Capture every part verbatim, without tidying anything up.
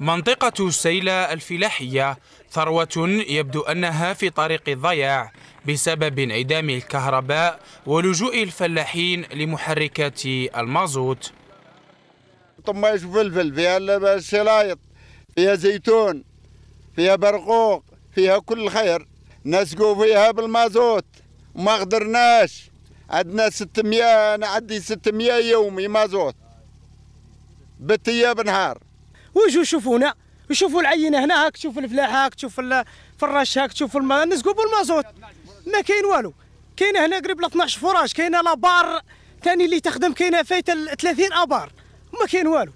منطقة السيلة الفلاحية ثروة يبدو أنها في طريق الضياع بسبب انعدام الكهرباء ولجوء الفلاحين لمحركات المازوت. طماش وفلفل، فيها الشلايط، فيها زيتون، فيها برقوق، فيها كل الخير. نسقوا فيها بالمازوت وما قدرناش. عندنا ستمائة، أنا عندي ستمائة يومي مازوت بالتياب بنهار. ويجوا يشوفونا، يشوفوا العينه هنا، هاك تشوف الفلاح، هاك تشوف الفراش، هاك تشوف الم... نسقوا بالمازوت ما كاين والو. كاينه هنا قريب ل اثناش فراش، كاينه لابار ثاني اللي تخدم، كاينه فايت ثلاثين ابار، ما كاين والو.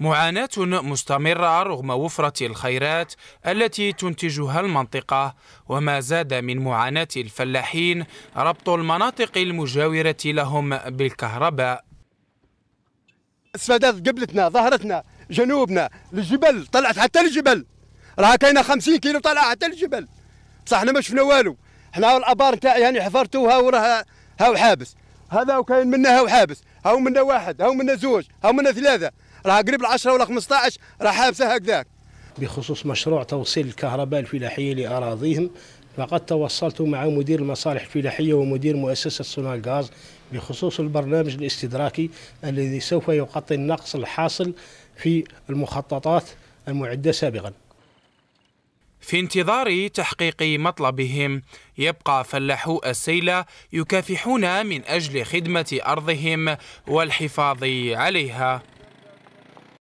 معاناة مستمرة رغم وفرة الخيرات التي تنتجها المنطقة، وما زاد من معاناة الفلاحين ربط المناطق المجاورة لهم بالكهرباء. استفادات قبلتنا، ظهرتنا، جنوبنا، الجبل، طلعت حتى الجبل، راه كاينه خمسين كيلو طالعه حتى الجبل، بصح حنا ما شفنا والو. حنا الابار تاعي يعني حفرتوها وراه هاو حابس، هذا وكاين منا هاو حابس، هاو منا واحد، هاو منا زوج، هاو منا ثلاثه، راه قريب العشرة ولا خمسطاش راه حابسه هكذاك. بخصوص مشروع توصيل الكهرباء الفلاحيه لاراضيهم، فقد تواصلت مع مدير المصالح الفلاحية ومدير مؤسسة سونالغاز بخصوص البرنامج الاستدراكي الذي سوف يغطي النقص الحاصل في المخططات المعدة سابقا. في انتظار تحقيق مطلبهم يبقى فلاحو السيلة يكافحون من أجل خدمة أرضهم والحفاظ عليها.